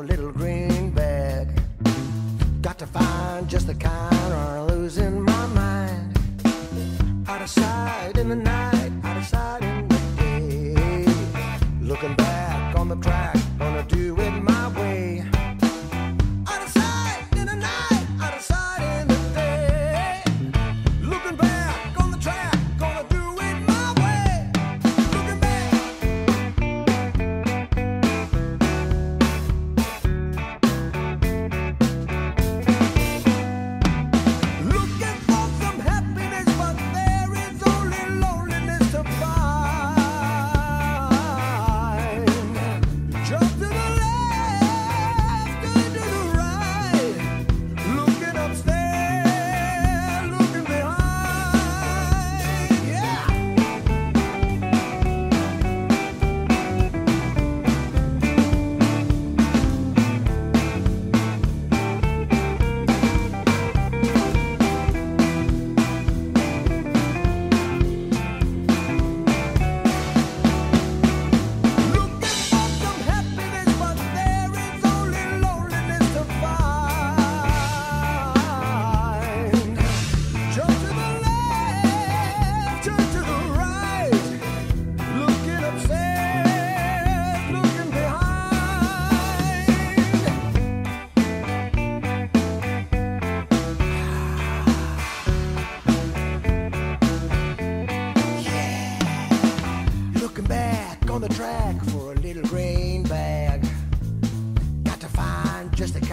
a little green bag. Got to find just the kind, or I'm losing my mind. Out of sight in the night, out of sight in the day. Looking back on the track, gonna do it my way. Out of sight in the night, out of sight in the day. Looking back on the track, gonna do it my way. Looking back. Looking for some happiness, but there is only loneliness to find. Just to the left and to the right, looking upstairs, looking behind. Yeah. Looking for some happiness, but there is only loneliness to find. Jump to the left, turn to the right, looking upstairs, looking behind. Looking back on the track for a little green bag. Got to find just a